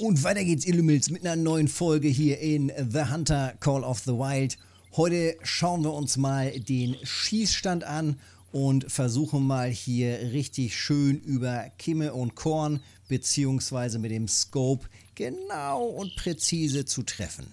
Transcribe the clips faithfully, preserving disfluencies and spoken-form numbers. Und weiter geht's, ihr Lümmels, mit einer neuen Folge hier in theHunter: Call of the Wild. Heute schauen wir uns mal den Schießstand an und versuchen mal hier richtig schön über Kimme und Korn beziehungsweise mit dem Scope genau und präzise zu treffen.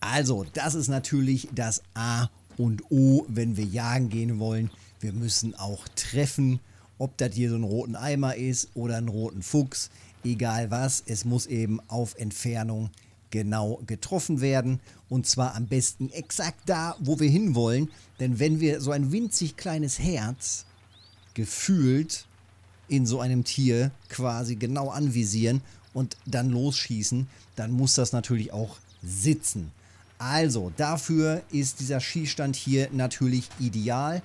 Also, das ist natürlich das A und O, wenn wir jagen gehen wollen. Wir müssen auch treffen. Ob das hier so ein roten Eimer ist oder einen roten Fuchs, egal was, es muss eben auf Entfernung genau getroffen werden. Und zwar am besten exakt da, wo wir hinwollen. Denn wenn wir so ein winzig kleines Herz gefühlt in so einem Tier quasi genau anvisieren und dann losschießen, dann muss das natürlich auch sitzen. Also dafür ist dieser Schießstand hier natürlich ideal.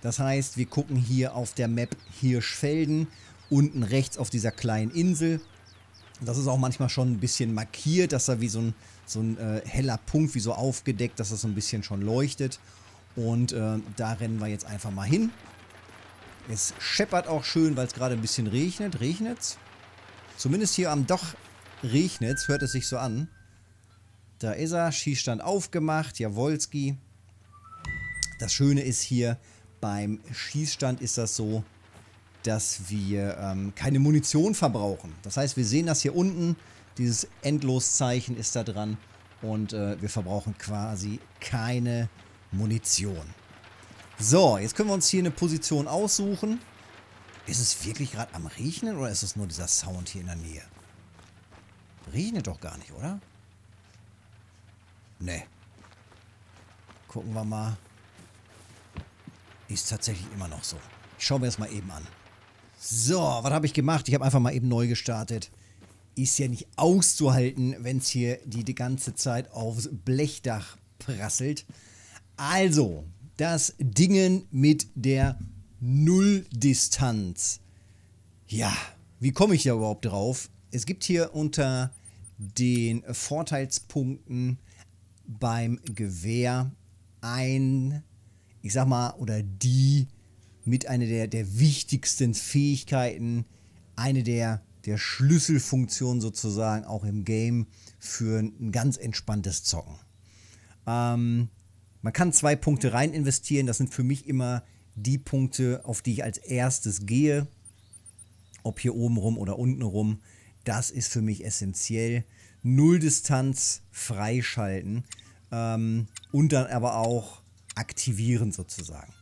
Das heißt, wir gucken hier auf der Map Hirschfelden, unten rechts auf dieser kleinen Insel. Das ist auch manchmal schon ein bisschen markiert, dass da wie so ein, so ein äh, heller Punkt, wie so aufgedeckt, dass das so ein bisschen schon leuchtet. Und äh, da rennen wir jetzt einfach mal hin. Es scheppert auch schön, weil es gerade ein bisschen regnet. Regnet's? Zumindest hier am Doch regnet's, hört es sich so an. Da ist er, Schießstand aufgemacht, Jawolski. Das Schöne ist hier, beim Schießstand ist das so, dass wir ähm, keine Munition verbrauchen. Das heißt, wir sehen das hier unten, dieses Endloszeichen ist da dran und äh, wir verbrauchen quasi keine Munition. So, jetzt können wir uns hier eine Position aussuchen. Ist es wirklich gerade am Regnen oder ist es nur dieser Sound hier in der Nähe? Regnet doch gar nicht, oder? Ne. Gucken wir mal. Ist tatsächlich immer noch so. Ich schaue mir das mal eben an. So, was habe ich gemacht? Ich habe einfach mal eben neu gestartet. Ist ja nicht auszuhalten, wenn es hier die, die ganze Zeit aufs Blechdach prasselt. Also, das Dingen mit der Nulldistanz. Ja, wie komme ich da überhaupt drauf? Es gibt hier unter den Vorteilspunkten beim Gewehr ein... ich sag mal, oder die mit einer der, der wichtigsten Fähigkeiten, eine der, der Schlüsselfunktionen sozusagen auch im Game für ein ganz entspanntes Zocken. Ähm, man kann zwei Punkte rein investieren, das sind für mich immer die Punkte, auf die ich als erstes gehe, ob hier oben rum oder unten rum, das ist für mich essentiell. Nulldistanz freischalten ähm, und dann aber auch aktivieren sozusagen.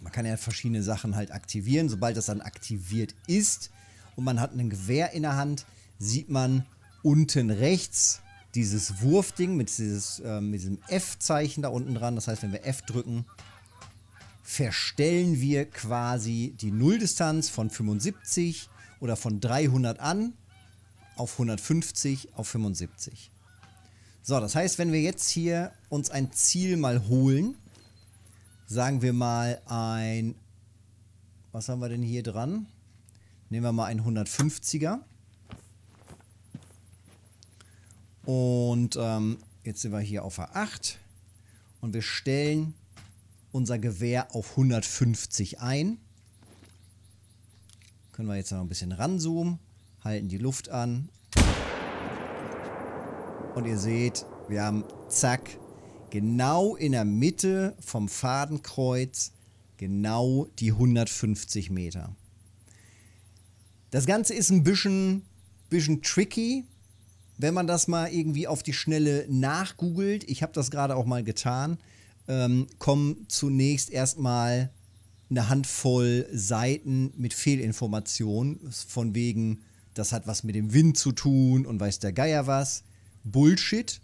Man kann ja verschiedene Sachen halt aktivieren. Sobald das dann aktiviert ist und man hat ein Gewehr in der Hand, sieht man unten rechts dieses Wurfding mit, dieses, äh, mit diesem F-Zeichen da unten dran. Das heißt, wenn wir F drücken, verstellen wir quasi die Nulldistanz von fünfundsiebzig oder von dreihundert an auf hundertfünfzig auf fünfundsiebzig. So, das heißt, wenn wir jetzt hier uns ein Ziel mal holen, sagen wir mal ein, was haben wir denn hier dran? Nehmen wir mal einen hundertfünfziger. Und ähm, jetzt sind wir hier auf der acht. Und wir stellen unser Gewehr auf hundertfünfzig ein. Können wir jetzt noch ein bisschen ranzoomen, halten die Luft an. Und ihr seht, wir haben, zack, genau in der Mitte vom Fadenkreuz, genau die hundertfünfzig Meter. Das Ganze ist ein bisschen, bisschen tricky, wenn man das mal irgendwie auf die Schnelle nachgoogelt. Ich habe das gerade auch mal getan. Ähm, kommen zunächst erstmal eine Handvoll Seiten mit Fehlinformationen, von wegen, das hat was mit dem Wind zu tun und weiß der Geier was. Bullshit.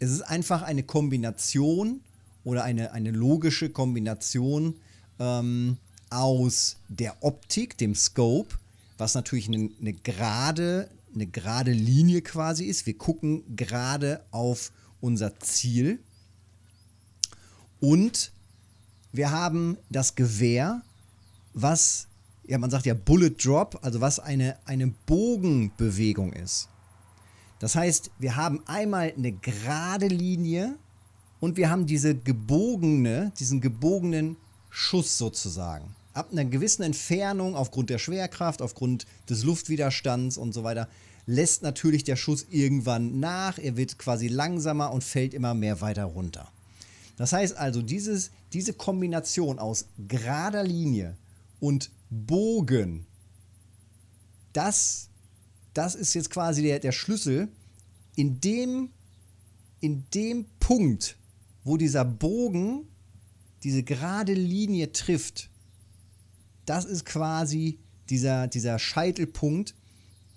Es ist einfach eine Kombination oder eine, eine logische Kombination ähm, aus der Optik, dem Scope, was natürlich eine, eine gerade, eine gerade Linie quasi ist. Wir gucken gerade auf unser Ziel. Und wir haben das Gewehr, was, ja, man sagt ja Bullet Drop, also was eine, eine Bogenbewegung ist. Das heißt, wir haben einmal eine gerade Linie und wir haben diese gebogene, diesen gebogenen Schuss sozusagen. ab einer gewissen Entfernung, aufgrund der Schwerkraft, aufgrund des Luftwiderstands und so weiter, lässt natürlich der Schuss irgendwann nach. Er wird quasi langsamer und fällt immer mehr weiter runter. Das heißt also, dieses, diese Kombination aus gerader Linie und Bogen, das, das ist jetzt quasi der, der Schlüssel. In dem, in dem Punkt, wo dieser Bogen diese gerade Linie trifft, das ist quasi dieser, dieser Scheitelpunkt,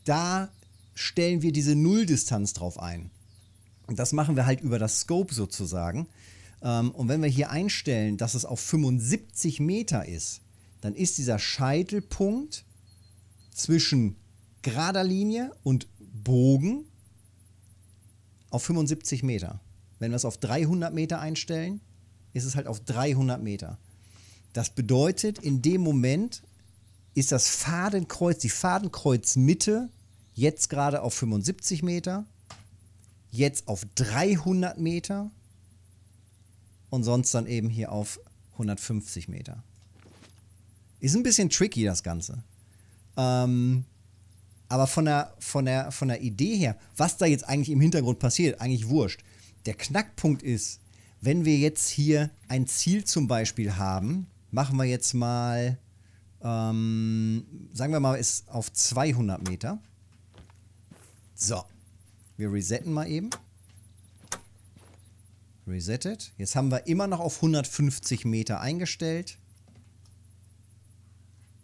da stellen wir diese Nulldistanz drauf ein. Und das machen wir halt über das Scope sozusagen. Und wenn wir hier einstellen, dass es auf fünfundsiebzig Meter ist, dann ist dieser Scheitelpunkt zwischen gerader Linie und Bogen auf fünfundsiebzig Meter. Wenn wir es auf dreihundert Meter einstellen, ist es halt auf dreihundert Meter. Das bedeutet, in dem Moment ist das Fadenkreuz, die Fadenkreuzmitte jetzt gerade auf fünfundsiebzig Meter, jetzt auf dreihundert Meter und sonst dann eben hier auf hundertfünfzig Meter. Ist ein bisschen tricky, das Ganze. Ähm, aber von der, von der, von der Idee her, was da jetzt eigentlich im Hintergrund passiert, eigentlich wurscht. Der Knackpunkt ist, wenn wir jetzt hier ein Ziel zum Beispiel haben, machen wir jetzt mal, ähm, sagen wir mal, ist auf zweihundert Meter. So, wir resetten mal eben. Resettet. Jetzt haben wir immer noch auf hundertfünfzig Meter eingestellt.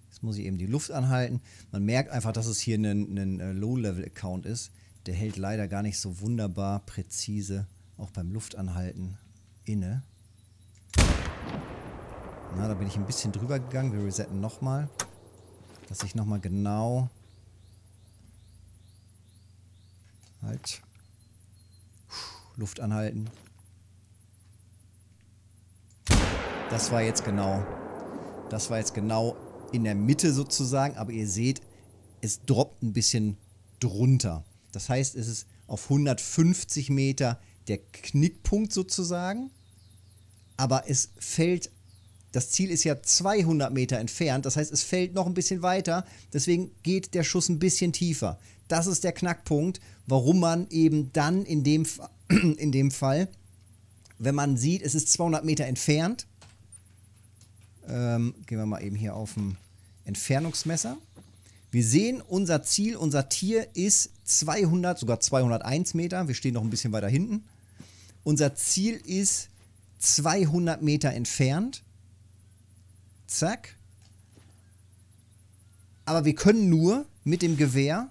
Jetzt muss ich eben die Luft anhalten. Man merkt einfach, dass es hier ein, ein Low-Level-Account ist. Der hält leider gar nicht so wunderbar präzise, auch beim Luftanhalten, inne. Na, da bin ich ein bisschen drüber gegangen. Wir resetten nochmal. Dass ich nochmal genau... Halt. Puh, Luft anhalten. Das war jetzt genau... Das war jetzt genau in der Mitte sozusagen. Aber ihr seht, es droppt ein bisschen drunter. Das heißt, es ist auf hundertfünfzig Meter der Knickpunkt sozusagen. Aber es fällt... Das Ziel ist ja zweihundert Meter entfernt, das heißt, es fällt noch ein bisschen weiter, deswegen geht der Schuss ein bisschen tiefer. Das ist der Knackpunkt, warum man eben dann in dem, in dem Fall, wenn man sieht, es ist zweihundert Meter entfernt, ähm, gehen wir mal eben hier auf dem Entfernungsmesser. Wir sehen, unser Ziel, unser Tier ist zweihundert, sogar zweihunderteins Meter, wir stehen noch ein bisschen weiter hinten. Unser Ziel ist zweihundert Meter entfernt. Zack. Aber wir können nur mit dem Gewehr,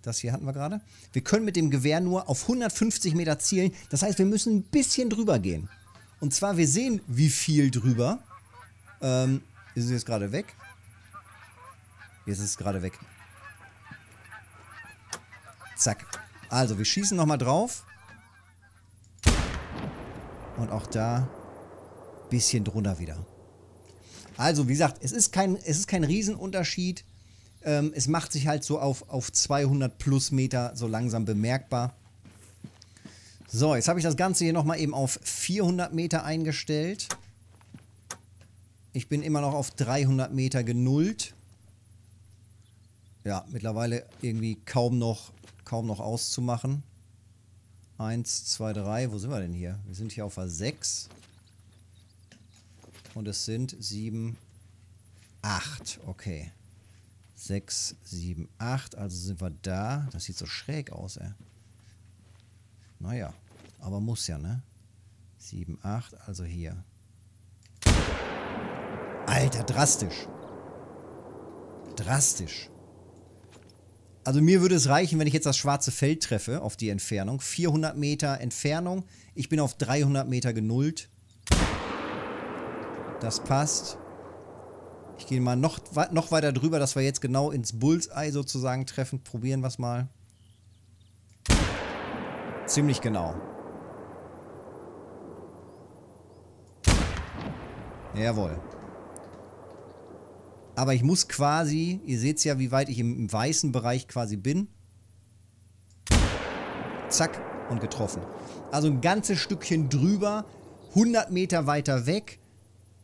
das hier hatten wir gerade, wir können mit dem Gewehr nur auf hundertfünfzig Meter zielen. Das heißt, wir müssen ein bisschen drüber gehen. Und zwar, wir sehen, wie viel drüber. Ähm, ist es jetzt gerade weg? Jetzt ist es gerade weg. Zack. Also, wir schießen nochmal drauf. Und auch da ein bisschen drunter wieder. Also, wie gesagt, es ist kein, es ist kein Riesenunterschied. Ähm, es macht sich halt so auf, auf zweihundert plus Meter so langsam bemerkbar. So, jetzt habe ich das Ganze hier nochmal eben auf vierhundert Meter eingestellt. Ich bin immer noch auf dreihundert Meter genullt. Ja, mittlerweile irgendwie kaum noch, kaum noch auszumachen. Eins, zwei, drei. Wo sind wir denn hier? Wir sind hier auf der sechs. Und es sind sieben, acht. Okay. sechs, sieben, acht. Also sind wir da. Das sieht so schräg aus, ey. Naja. Aber muss ja, ne? sieben, acht. Also hier. Alter, drastisch. Drastisch. Also mir würde es reichen, wenn ich jetzt das schwarze Feld treffe auf die Entfernung. vierhundert Meter Entfernung. Ich bin auf dreihundert Meter genullt. Das passt. Ich gehe mal noch, noch weiter drüber, dass wir jetzt genau ins Bullseye sozusagen treffen. Probieren wir es mal. Ziemlich genau. Jawohl. Aber ich muss quasi, ihr seht es ja, wie weit ich im, im weißen Bereich quasi bin. Zack und getroffen. Also ein ganzes Stückchen drüber, hundert Meter weiter weg.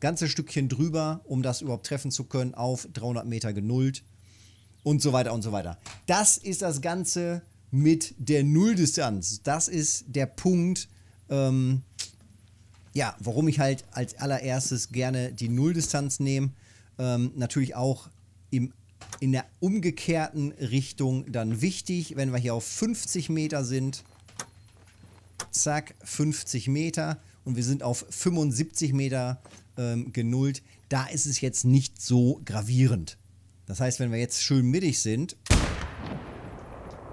ganze Stückchen drüber, um das überhaupt treffen zu können, auf dreihundert Meter genullt und so weiter und so weiter. Das ist das Ganze mit der Nulldistanz. Das ist der Punkt, ähm, ja, warum ich halt als allererstes gerne die Nulldistanz nehme. Ähm, natürlich auch im, in der umgekehrten Richtung dann wichtig, wenn wir hier auf fünfzig Meter sind. Zack, fünfzig Meter. Und wir sind auf fünfundsiebzig Meter ähm, genullt. Da ist es jetzt nicht so gravierend. Das heißt, wenn wir jetzt schön mittig sind,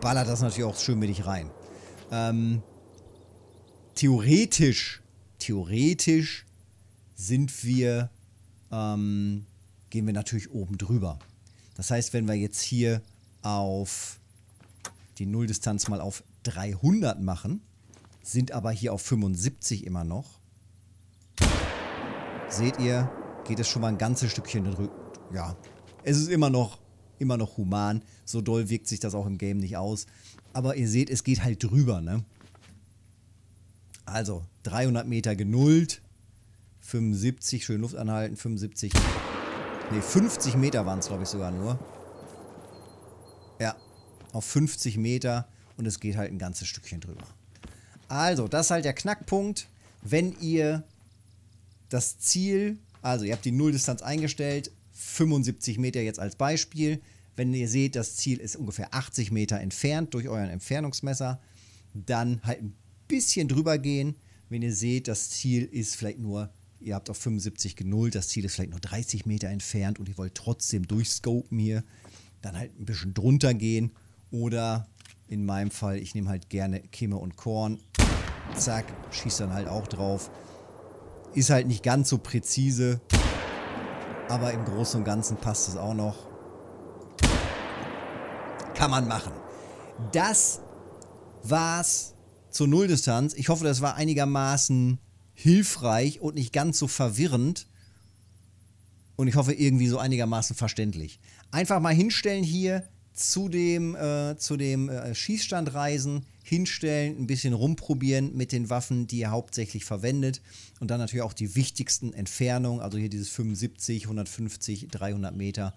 ballert das natürlich auch schön mittig rein. Ähm, theoretisch, theoretisch sind wir, ähm, gehen wir natürlich oben drüber. Das heißt, wenn wir jetzt hier auf die Nulldistanz mal auf dreihundert machen, sind aber hier auf fünfundsiebzig immer noch. Seht ihr, geht es schon mal ein ganzes Stückchen drüber. Ja, es ist immer noch, immer noch human. So doll wirkt sich das auch im Game nicht aus. Aber ihr seht, es geht halt drüber, ne? Also, dreihundert Meter genullt. fünfundsiebzig, schön Luft anhalten. fünfundsiebzig. Ne, fünfzig Meter waren es, glaube ich, sogar nur. Ja, auf fünfzig Meter. Und es geht halt ein ganzes Stückchen drüber. Also, das ist halt der Knackpunkt, wenn ihr das Ziel, also ihr habt die Nulldistanz eingestellt, fünfundsiebzig Meter jetzt als Beispiel. Wenn ihr seht, das Ziel ist ungefähr achtzig Meter entfernt durch euren Entfernungsmesser, dann halt ein bisschen drüber gehen. Wenn ihr seht, das Ziel ist vielleicht nur, ihr habt auf fünfundsiebzig genullt, das Ziel ist vielleicht nur dreißig Meter entfernt und ihr wollt trotzdem durchscopen hier, dann halt ein bisschen drunter gehen oder... In meinem Fall, ich nehme halt gerne Kimme und Korn. Zack, schießt dann halt auch drauf. Ist halt nicht ganz so präzise. Aber im Großen und Ganzen passt es auch noch. Kann man machen. Das war's zur Nulldistanz. Ich hoffe, das war einigermaßen hilfreich und nicht ganz so verwirrend. Und ich hoffe, irgendwie so einigermaßen verständlich. Einfach mal hinstellen hier. Zu dem, äh, zu dem äh, Schießstand reisen, hinstellen, ein bisschen rumprobieren mit den Waffen, die ihr hauptsächlich verwendet. Und dann natürlich auch die wichtigsten Entfernungen, also hier dieses fünfundsiebzig, hundertfünfzig, dreihundert Meter.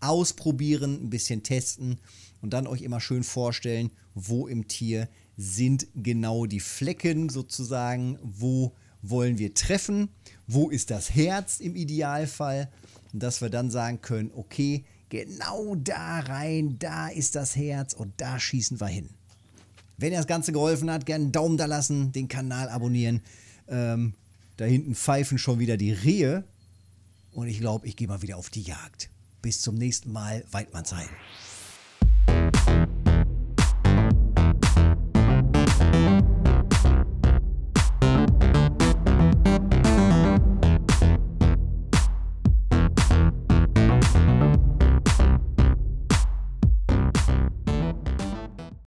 Ausprobieren, ein bisschen testen und dann euch immer schön vorstellen, wo im Tier sind genau die Flecken sozusagen, wo wollen wir treffen, wo ist das Herz im Idealfall. Und dass wir dann sagen können, okay, genau da rein, da ist das Herz und da schießen wir hin. Wenn ihr das Ganze geholfen hat, gerne einen Daumen da lassen, den Kanal abonnieren. Ähm, da hinten pfeifen schon wieder die Rehe und ich glaube, ich gehe mal wieder auf die Jagd. Bis zum nächsten Mal, Weidmannsheim.